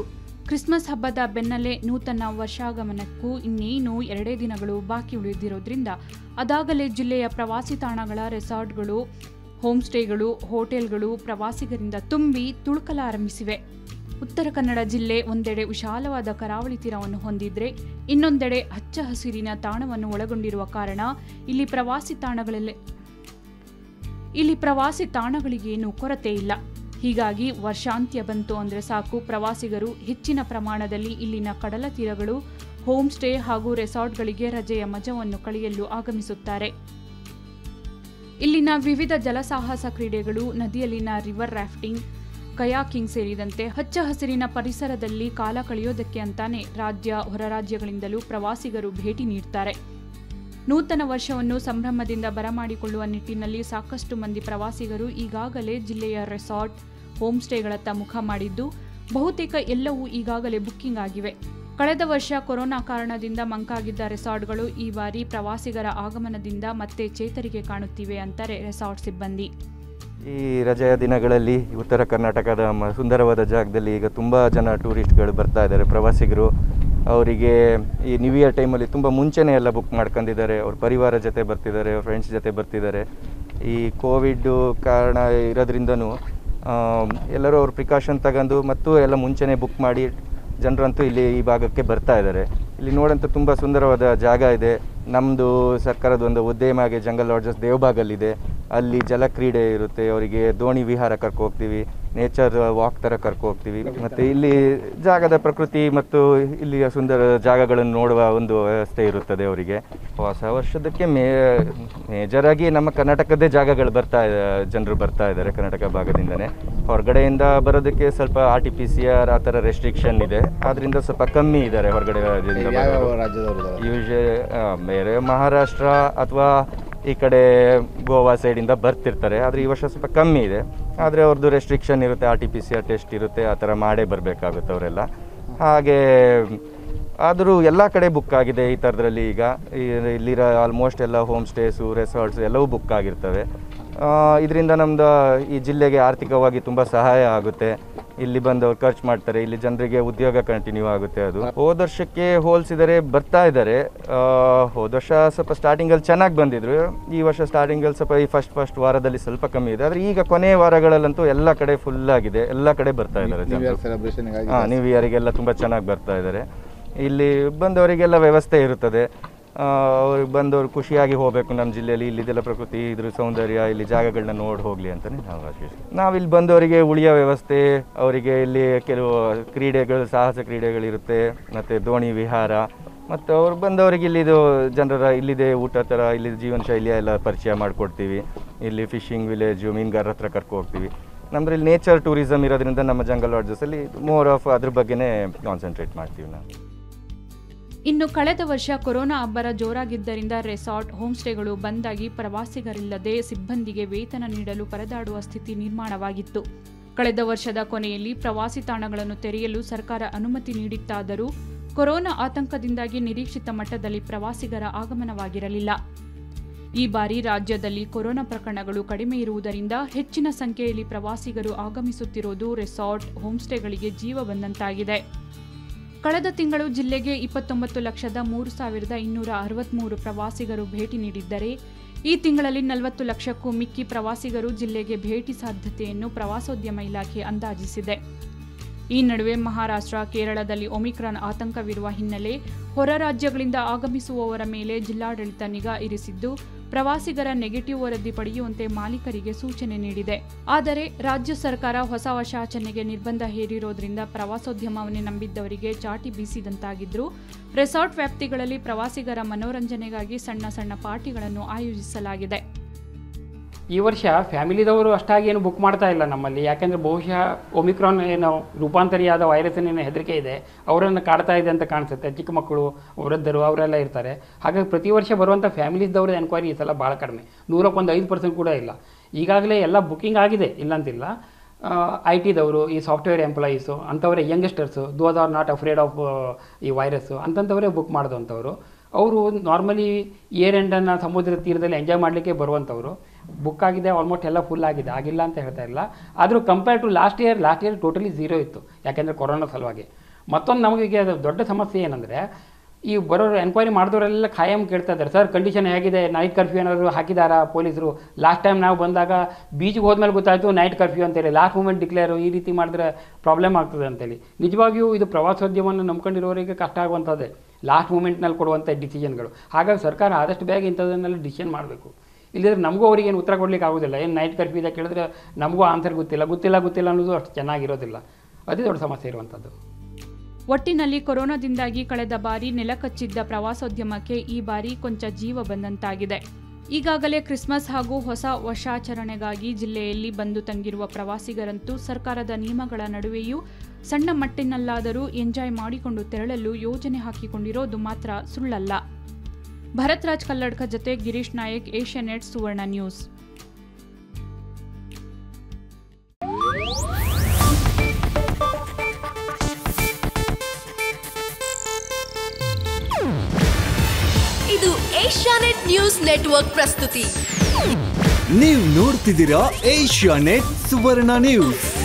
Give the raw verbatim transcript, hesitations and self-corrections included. ಆಗಿದ್ದು ಕ್ರಿಸ್ಮಸ್ ಹಬ್ಬದ ಬೆನ್ನಲ್ಲೇ ನೂತನ ವರ್ಷಾಗಮನಕ್ಕೂ ಇನ್ನೇನು ಎರಡೇ ದಿನಗಳು ಬಾಕಿ ಉಳಿದಿರೋದ್ರಿಂದ ಅದಾಗಲೇ ಜಿಲ್ಲೆಯ ಪ್ರವಾಸಿ ತಾಣಗಳ ರೆಸಾರ್ಟ್ಗಳು, ಹೋಮ್ ಸ್ಟೇಗಳು, ಹೋಟೆಲ್ಗಳು ಪ್ರವಾಸಿಗರಿಂದ ತುಂಬಿ ತುಳುಕಲಾರಂಭಿಸಿವೆ. ಉತ್ತರ ಕನ್ನಡ ಜಿಲ್ಲೆ ಒಂದೆಡೆ ವಿಶಾಲವಾದ ಕರಾವಳಿ ತೀರವನ್ನು ಹೊಂದಿದ್ರೆ, ಇನ್ನೊಂದೆಡೆ ಹಚ್ಚ ಹಸಿರಿನ ತಾಣವನ್ನು ಒಳಗೊಂಡಿರುವ ಕಾರಣ ಇಲ್ಲಿ ಪ್ರವಾಸಿ ತಾಣಗಳಲ್ಲಿ ಇಲ್ಲಿ ಪ್ರವಾಸಿ ತಾಣಗಳಿಗೇನು ಕೊರತೆ ಇಲ್ಲ. ಹೀಗಾಗಿ ವರ್ಷಾಂತ್ಯ ಬಂತು ಅಂದರೆ ಸಾಕು, ಪ್ರವಾಸಿಗರು ಹೆಚ್ಚಿನ ಪ್ರಮಾಣದಲ್ಲಿ ಇಲ್ಲಿನ ಕಡಲ ತೀರಗಳು, ಹೋಮ್ ಸ್ಟೇ ಹಾಗೂ ರೆಸಾರ್ಟ್ಗಳಿಗೆ ರಜೆಯ ಮಜವನ್ನು ಕಳೆಯಲು ಆಗಮಿಸುತ್ತಾರೆ. ಇಲ್ಲಿನ ವಿವಿಧ ಜಲಸಾಹಸ ಕ್ರೀಡೆಗಳು, ನದಿಯಲ್ಲಿನ ರಿವರ್ ರಾಫ್ಟಿಂಗ್, ಕಯಾಕಿಂಗ್ ಸೇರಿದಂತೆ ಹಚ್ಚ ಹಸಿರಿನ ಪರಿಸರದಲ್ಲಿ ಕಾಲ ಕಳೆಯೋದಕ್ಕೆ ಅಂತಾನೆ ರಾಜ್ಯ, ಹೊರರಾಜ್ಯಗಳಿಂದಲೂ ಪ್ರವಾಸಿಗರು ಭೇಟಿ ನೀಡುತ್ತಾರೆ. ನೂತನ ವರ್ಷವನ್ನು ಸಂಭ್ರಮದಿಂದ ಬರಮಾಡಿಕೊಳ್ಳುವ ನಿಟ್ಟಿನಲ್ಲಿ ಸಾಕಷ್ಟು ಮಂದಿ ಪ್ರವಾಸಿಗರು ಈಗಾಗಲೇ ಜಿಲ್ಲೆಯ ರೆಸಾರ್ಟ್, ಹೋಮ್ ಸ್ಟೇಗಳತ್ತ ಮುಖ ಮಾಡಿದ್ದು, ಬಹುತೇಕ ಎಲ್ಲವೂ ಈಗಾಗಲೇ ಬುಕ್ಕಿಂಗ್ ಆಗಿವೆ. ಕಳೆದ ವರ್ಷ ಕೊರೋನಾ ಕಾರಣದಿಂದ ಮಂಕಾಗಿದ್ದ ರೆಸಾರ್ಟ್ಗಳು ಈ ಬಾರಿ ಪ್ರವಾಸಿಗರ ಆಗಮನದಿಂದ ಮತ್ತೆ ಚೇತರಿಕೆ ಕಾಣುತ್ತಿವೆ ಅಂತಾರೆ ರೆಸಾರ್ಟ್ ಸಿಬ್ಬಂದಿ. ಈ ರಜೆಯ ದಿನಗಳಲ್ಲಿ ಉತ್ತರ ಕರ್ನಾಟಕದ ಸುಂದರವಾದ ಜಾಗದಲ್ಲಿ ಈಗ ತುಂಬ ಜನ ಟೂರಿಸ್ಟ್ಗಳು ಬರ್ತಾ ಇದ್ದಾರೆ. ಪ್ರವಾಸಿಗರು ಅವರಿಗೆ ಈ ನ್ಯೂ ಇಯರ್ ಟೈಮಲ್ಲಿ ತುಂಬ ಮುಂಚೆನೇ ಎಲ್ಲ ಬುಕ್ ಮಾಡ್ಕೊಂಡಿದ್ದಾರೆ. ಅವ್ರ ಪರಿವಾರ ಜೊತೆ ಬರ್ತಿದ್ದಾರೆ, ಅವ್ರ ಫ್ರೆಂಡ್ಸ್ ಜೊತೆ ಬರ್ತಿದ್ದಾರೆ. ಈ ಕೋವಿಡ್ ಕಾರಣ ಇರೋದ್ರಿಂದನೂ ಎಲ್ಲರೂ ಅವ್ರ ಪ್ರಿಕಾಷನ್ ತಗೊಂಡು ಮತ್ತು ಎಲ್ಲ ಮುಂಚೆನೇ ಬುಕ್ ಮಾಡಿ ಜನರಂತೂ ಇಲ್ಲಿ ಈ ಭಾಗಕ್ಕೆ ಬರ್ತಾ ಇದ್ದಾರೆ. ಇಲ್ಲಿ ನೋಡಂತೂ ತುಂಬ ಸುಂದರವಾದ ಜಾಗ ಇದೆ. ನಮ್ಮದು ಸರ್ಕಾರದ ಒಂದು ಉದ್ಯಮಾಗೆ ಜಂಗಲ್ ಲಾಡ್ಜಸ್ ದೇವಬಾಗಲ್ಲಿದೆ. ಅಲ್ಲಿ ಜಲಕ್ರೀಡೆ ಇರುತ್ತೆ, ಅವರಿಗೆ ದೋಣಿ ವಿಹಾರ ಕರ್ಕೊ ಹೋಗ್ತೀವಿ, ನೇಚರ್ ವಾಕ್ ಥರ ಕರ್ಕೊ ಹೋಗ್ತೀವಿ. ಮತ್ತು ಇಲ್ಲಿ ಜಾಗದ ಪ್ರಕೃತಿ ಮತ್ತು ಇಲ್ಲಿಯ ಸುಂದರ ಜಾಗಗಳನ್ನು ನೋಡುವ ಒಂದು ವ್ಯವಸ್ಥೆ ಇರುತ್ತದೆ ಅವರಿಗೆ. ಹೊಸ ವರ್ಷದಕ್ಕೆ ಮೇ ಮೇಜರಾಗಿ ನಮ್ಮ ಕರ್ನಾಟಕದ್ದೇ ಜಾಗಗಳು ಬರ್ತಾ ಜನರು ಬರ್ತಾ ಇದ್ದಾರೆ ಕರ್ನಾಟಕ ಭಾಗದಿಂದನೇ. ಹೊರಗಡೆಯಿಂದ ಬರೋದಕ್ಕೆ ಸ್ವಲ್ಪ R T P C R ಆ ಥರ ರೆಸ್ಟ್ರಿಕ್ಷನ್ ಇದೆ, ಆದ್ದರಿಂದ ಸ್ವಲ್ಪ ಕಮ್ಮಿ ಇದ್ದಾರೆ ಹೊರಗಡೆ ರಾಜ್ಯದಿಂದ. ಯೂಶಲಿ ಬೇರೆ ಮಹಾರಾಷ್ಟ್ರ ಅಥವಾ ಈ ಕಡೆ ಗೋವಾ ಸೈಡಿಂದ ಬರ್ತಿರ್ತಾರೆ, ಆದರೆ ಈ ವರ್ಷ ಸ್ವಲ್ಪ ಕಮ್ಮಿ ಇದೆ. ಆದರೆ ಅವ್ರದ್ದು ರೆಸ್ಟ್ರಿಕ್ಷನ್ ಇರುತ್ತೆ, R T P C R test ಇರುತ್ತೆ, ಆ ಥರ ಮಾಡೇ ಬರಬೇಕಾಗುತ್ತೆ ಅವರೆಲ್ಲ. ಹಾಗೆ ಆದರೂ ಎಲ್ಲ ಕಡೆ ಬುಕ್ ಆಗಿದೆ ಈ ಥರದ್ರಲ್ಲಿ. ಈಗ ಇಲ್ಲಿರೋ ಆಲ್ಮೋಸ್ಟ್ ಎಲ್ಲ ಹೋಮ್ ಸ್ಟೇಸು, ರೆಸಾರ್ಟ್ಸು ಎಲ್ಲವೂ ಬುಕ್ ಆಗಿರ್ತವೆ. ಇದರಿಂದ ನಮ್ಮದು ಈ ಜಿಲ್ಲೆಗೆ ಆರ್ಥಿಕವಾಗಿ ತುಂಬ ಸಹಾಯ ಆಗುತ್ತೆ. ಇಲ್ಲಿ ಬಂದವರು ಖರ್ಚು ಮಾಡ್ತಾರೆ, ಇಲ್ಲಿ ಜನರಿಗೆ ಉದ್ಯೋಗ ಕಂಟಿನ್ಯೂ ಆಗುತ್ತೆ. ಅದು ಹೋದ ವರ್ಷಕ್ಕೆ ಹೋಲಿಸಿದರೆ ಬರ್ತಾ ಇದ್ದಾರೆ. ಹೋದ ವರ್ಷ ಸ್ವಲ್ಪ ಸ್ಟಾರ್ಟಿಂಗಲ್ಲಿ ಚೆನ್ನಾಗಿ ಬಂದಿದ್ರು, ಈ ವರ್ಷ ಸ್ಟಾರ್ಟಿಂಗಲ್ಲಿ ಸ್ವಲ್ಪ ಈ ಫಸ್ಟ್ ಫಸ್ಟ್ ವಾರದಲ್ಲಿ ಸ್ವಲ್ಪ ಕಮ್ಮಿ ಇದೆ. ಆದರೆ ಈಗ ಕೊನೆಯ ವಾರಗಳಲ್ಲಂತೂ ಎಲ್ಲ ಕಡೆ ಫುಲ್ ಆಗಿದೆ, ಎಲ್ಲ ಕಡೆ ಬರ್ತಾ ಇದ್ದಾರೆ. ಹಾಂ, ನ್ಯೂ ಇಯರಿಗೆಲ್ಲ ತುಂಬ ಚೆನ್ನಾಗಿ ಬರ್ತಾ ಇದ್ದಾರೆ. ಇಲ್ಲಿ ಬಂದವರಿಗೆಲ್ಲ ವ್ಯವಸ್ಥೆ ಇರುತ್ತದೆ, ಅವ್ರಿಗೆ ಬಂದವರು ಖುಷಿಯಾಗಿ ಹೋಗಬೇಕು. ನಮ್ಮ ಜಿಲ್ಲೆಯಲ್ಲಿ ಇಲ್ಲಿದೆಲ್ಲ ಪ್ರಕೃತಿ, ಇದ್ರ ಸೌಂದರ್ಯ, ಇಲ್ಲಿ ಜಾಗಗಳನ್ನ ನೋಡಿ ಹೋಗಲಿ ಅಂತಲೇ ನಾವು ಆಶಿಸ್ ನಾವಿಲ್ಲಿ ಬಂದವರಿಗೆ ಉಳಿಯ ವ್ಯವಸ್ಥೆ, ಅವರಿಗೆ ಇಲ್ಲಿ ಕೆಲವು ಕ್ರೀಡೆಗಳು, ಸಾಹಸ ಕ್ರೀಡೆಗಳಿರುತ್ತೆ, ಮತ್ತು ದೋಣಿ ವಿಹಾರ, ಮತ್ತು ಅವ್ರು ಬಂದವರಿಗೆ ಇಲ್ಲಿದು ಜನರ ಇಲ್ಲಿದೆ ಊಟ ಥರ, ಇಲ್ಲಿ ಜೀವನ ಶೈಲಿಯ ಎಲ್ಲ ಪರಿಚಯ ಮಾಡಿಕೊಡ್ತೀವಿ. ಇಲ್ಲಿ ಫಿಶಿಂಗ್ ವಿಲೇಜು, ಮೀನುಗಾರರ ಹತ್ರ ಕರ್ಕೊ ಹೋಗ್ತೀವಿ. ನಮ್ಮದ್ರಲ್ಲಿ ನೇಚರ್ ಟೂರಿಸಮ್ ಇರೋದ್ರಿಂದ ನಮ್ಮ ಜಂಗಲ್ ಲಾಡ್ಜಸ್ಸಲ್ಲಿ ಮೋರ್ ಆಫ್ ಅದ್ರ ಬಗ್ಗೆನೇ ಕಾನ್ಸಂಟ್ರೇಟ್ ಮಾಡ್ತೀವಿ ನಾವು. ಇನ್ನು ಕಳೆದ ವರ್ಷ ಕೊರೋನಾ ಅಬ್ಬರ ಜೋರಾಗಿದ್ದರಿಂದ ರೆಸಾರ್ಟ್, ಹೋಮ್ ಸ್ಟೇಗಳು ಬಂದಾಗಿ ಪ್ರವಾಸಿಗರಿಲ್ಲದೆ ಸಿಬ್ಬಂದಿಗೆ ವೇತನ ನೀಡಲು ಪರದಾಡುವ ಸ್ಥಿತಿ ನಿರ್ಮಾಣವಾಗಿತ್ತು. ಕಳೆದ ವರ್ಷದ ಕೊನೆಯಲ್ಲಿ ಪ್ರವಾಸಿ ತಾಣಗಳನ್ನು ತೆರೆಯಲು ಸರ್ಕಾರ ಅನುಮತಿ ನೀಡಿತ್ತಾದರೂ ಕೊರೋನಾ ಆತಂಕದಿಂದಾಗಿ ನಿರೀಕ್ಷಿತ ಮಟ್ಟದಲ್ಲಿ ಪ್ರವಾಸಿಗರ ಆಗಮನವಾಗಿರಲಿಲ್ಲ. ಈ ಬಾರಿ ರಾಜ್ಯದಲ್ಲಿ ಕೊರೋನಾ ಪ್ರಕರಣಗಳು ಕಡಿಮೆ ಇರುವುದರಿಂದ ಹೆಚ್ಚಿನ ಸಂಖ್ಯೆಯಲ್ಲಿ ಪ್ರವಾಸಿಗರು ಆಗಮಿಸುತ್ತಿರುವುದು ರೆಸಾರ್ಟ್, ಹೋಮ್ ಸ್ಟೇಗಳಿಗೆ ಜೀವ ಬಂದಂತಾಗಿದೆ. ಕಳೆದ ತಿಂಗಳು ಜಿಲ್ಲೆಗೆ ಇಪ್ಪತ್ತೊಂಬತ್ತು ಲಕ್ಷದ ಮೂರು ಸಾವಿರದ ಇನ್ನೂರ ಅರವತ್ತ್ಮೂರು ಪ್ರವಾಸಿಗರು ಭೇಟಿ ನೀಡಿದ್ದರೆ, ಈ ತಿಂಗಳಲ್ಲಿ ನಲವತ್ತು ಲಕ್ಷಕ್ಕೂ ಮಿಕ್ಕಿ ಪ್ರವಾಸಿಗರು ಜಿಲ್ಲೆಗೆ ಭೇಟಿ ಸಾಧ್ಯತೆಯನ್ನು ಪ್ರವಾಸೋದ್ಯಮ ಇಲಾಖೆ ಅಂದಾಜಿಸಿದೆ. ಈ ನಡುವೆ ಮಹಾರಾಷ್ಟ್ರ, ಕೇರಳದಲ್ಲಿ ಒಮಿಕ್ರಾನ್ ಆತಂಕವಿರುವ ಹಿನ್ನೆಲೆ ಹೊರ ರಾಜ್ಯಗಳಿಂದ ಆಗಮಿಸುವವರ ಮೇಲೆ ಜಿಲ್ಲಾಡಳಿತ ನಿಗಾ ಇರಿಸಿದ್ದು, ಪ್ರವಾಸಿಗರ ನೆಗೆಟಿವ್ ವರದಿ ಪಡೆಯುವಂತೆ ಮಾಲೀಕರಿಗೆ ಸೂಚನೆ ನೀಡಿದೆ. ಆದರೆ ರಾಜ್ಯ ಸರ್ಕಾರ ಹೊಸ ವರ್ಷಾಚರಣೆಗೆ ನಿರ್ಬಂಧ ಹೇರಿರೋದ್ರಿಂದ ಪ್ರವಾಸೋದ್ಯಮವನ್ನೇ ನಂಬಿದ್ದವರಿಗೆ ಚಾಟಿ ಬೀಸಿದಂತಾಗಿದ್ರು. ರೆಸಾರ್ಟ್ ವ್ಯಾಪ್ತಿಗಳಲ್ಲಿ ಪ್ರವಾಸಿಗರ ಮನೋರಂಜನೆಗಾಗಿ ಸಣ್ಣ ಸಣ್ಣ ಪಾರ್ಟಿಗಳನ್ನು ಆಯೋಜಿಸಲಾಗಿದೆ. ಈ ವರ್ಷ ಫ್ಯಾಮಿಲಿದವರು ಅಷ್ಟಾಗಿ ಏನು ಬುಕ್ ಮಾಡ್ತಾ ಇಲ್ಲ ನಮ್ಮಲ್ಲಿ, ಯಾಕೆಂದರೆ ಬಹುಶಃ ಒಮಿಕ್ರಾನ್ ಏನೋ ರೂಪಾಂತರಿಯಾದ ವೈರಸ್ಸಿನ ಹೆದರಿಕೆ ಇದೆ, ಅವರನ್ನು ಕಾಡ್ತಾ ಇದೆ ಅಂತ ಕಾಣಿಸುತ್ತೆ. ಚಿಕ್ಕ ಮಕ್ಕಳು, ವೃದ್ಧರು ಅವರೆಲ್ಲ ಇರ್ತಾರೆ. ಹಾಗಾಗಿ ಪ್ರತಿ ವರ್ಷ ಬರುವಂಥ ಫ್ಯಾಮಿಲೀಸ್ದವ್ರ ಎನ್ಕ್ವೈರಿ ಈ ಸಲ ಭಾಳ ಕಡಿಮೆ, ನೂರಕ್ಕೊಂದು ಐದು ಪರ್ಸೆಂಟ್ ಕೂಡ ಇಲ್ಲ. ಈಗಾಗಲೇ ಎಲ್ಲ ಬುಕ್ಕಿಂಗ್ ಆಗಿದೆ, ಇಲ್ಲಂತಿಲ್ಲ. ಐ ಟಿದವರು, ಈ ಸಾಫ್ಟ್ವೇರ್ ಎಂಪ್ಲಾಯೀಸು ಅಂಥವರೇ, youngsters, those are not afraid of ಈ ವೈರಸ್ಸು ಅಂಥವ್ರೇ ಬುಕ್ ಮಾಡಿದಂಥವ್ರು. ಅವರು ನಾರ್ಮಲಿ ಏರ್ ಎಂಡನ್ನು ಸಮುದ್ರ ತೀರದಲ್ಲಿ ಎಂಜಾಯ್ ಮಾಡಲಿಕ್ಕೆ ಬರುವಂಥವ್ರು. बुक आगे आलमोस्ट एल फुल आगे आगिल्ल अंत हेळ्ता आदरू compare to last year last year totally zero इत्तु याकेंद्रे कोरोना सलुवागि मत्तोंदु नमगे दोड्ड समस्ये एनंद्रे ಈ ಬರೋರು ಎನ್ಕ್ವೈರಿ ಮಾಡಿದವರೆಲ್ಲ ಖಾಯಂ ಕೇಳ್ತಾ ಇದ್ದಾರೆ, ಸರ್ ಕಂಡೀಷನ್ ಹೇಗಿದೆ, ನೈಟ್ ಕರ್ಫ್ಯೂ ಏನಾದರೂ ಹಾಕಿದಾರಾ ಪೊಲೀಸರು? ಲಾಸ್ಟ್ ಟೈಮ್ ನಾವು ಬಂದಾಗ ಬೀಚಿಗೆ ಹೋದ್ಮೇಲೆ ಗೊತ್ತಾಯಿತು ನೈಟ್ ಕರ್ಫ್ಯೂ ಅಂತೇಳಿ, ಲಾಸ್ಟ್ ಮೂಮೆಂಟ್ ಡಿಕ್ಲೇರ್ ಈ ರೀತಿ ಮಾಡಿದ್ರೆ ಪ್ರಾಬ್ಲಮ್ ಆಗ್ತದೆ ಅಂತೇಳಿ. ನಿಜವಾಗಿಯೂ ಇದು ಪ್ರವಾಸೋದ್ಯಮವನ್ನು ನಂಬ್ಕೊಂಡಿರೋರಿಗೆ ಕಷ್ಟ ಆಗುವಂಥದ್ದೇ ಲಾಸ್ಟ್ ಮೂಮೆಂಟ್ನಲ್ಲಿ ಕೊಡುವಂಥ ಡಿಸಿಷನ್ಗಳು. ಹಾಗಾಗಿ ಸರ್ಕಾರ ಆದಷ್ಟು ಬೇಗ ಇಂಥದನ್ನೆಲ್ಲ ಡಿಸಿಷನ್ ಮಾಡಬೇಕು. ಇಲ್ಲದ್ರೆ ನಮಗೂ ಅವ್ರಿಗೆ ಏನು ಉತ್ತರ ಕೊಡ್ಲಿಕ್ಕೆ ಆಗೋದಿಲ್ಲ. ಏನು ನೈಟ್ ಕರ್ಫ್ಯೂ ಇದೆ ಕೇಳಿದ್ರೆ ನಮಗೂ ಆನ್ಸರ್ ಗೊತ್ತಿಲ್ಲ ಗೊತ್ತಿಲ್ಲ ಗೊತ್ತಿಲ್ಲ ಅನ್ನೋದು ಅಷ್ಟು ಚೆನ್ನಾಗಿರೋದಿಲ್ಲ. ಅದೇ ದೊಡ್ಡ ಸಮಸ್ಯೆ ಇರುವಂಥದ್ದು. ಒಟ್ಟಿನಲ್ಲಿ ಕೊರೋನಾದಿಂದಾಗಿ ಕಳೆದ ಬಾರಿ ನೆಲಕಚ್ಚಿದ್ದ ಪ್ರವಾಸೋದ್ಯಮಕ್ಕೆ ಈ ಬಾರಿ ಕೊಂಚ ಜೀವ ಬಂದಂತಾಗಿದೆ. ಈಗಾಗಲೇ ಕ್ರಿಸ್ಮಸ್ ಹಾಗೂ ಹೊಸ ವರ್ಷಾಚರಣೆಗಾಗಿ ಜಿಲ್ಲೆಯಲ್ಲಿ ಬಂದು ತಂಗಿರುವ ಪ್ರವಾಸಿಗರಂತೂ ಸರ್ಕಾರದ ನಿಯಮಗಳ ನಡುವೆಯೂ ಸಣ್ಣ ಮಟ್ಟಿನಲ್ಲಾದರೂ ಎಂಜಾಯ್ ಮಾಡಿಕೊಂಡು ತೆರಳಲು ಯೋಜನೆ ಹಾಕಿಕೊಂಡಿರೋದು ಮಾತ್ರ ಸುಳ್ಳಲ್ಲ. ಭರತ್ ರಾಜ್ ಕಲ್ಲಡ್ಕ ಜೊತೆ ಗಿರೀಶ್ ನಾಯಕ್, ಏಷ್ಯಾನೆಟ್ ಸುವರ್ಣ ನ್ಯೂಸ್. ಇದು ಏಷ್ಯಾನೆಟ್ ನ್ಯೂಸ್ ನೆಟ್ವರ್ಕ್ ಪ್ರಸ್ತುತಿ. ನೀವು ನೋಡ್ತಿದ್ದೀರಾ ಏಷ್ಯಾನೆಟ್ ಸುವರ್ಣ ನ್ಯೂಸ್.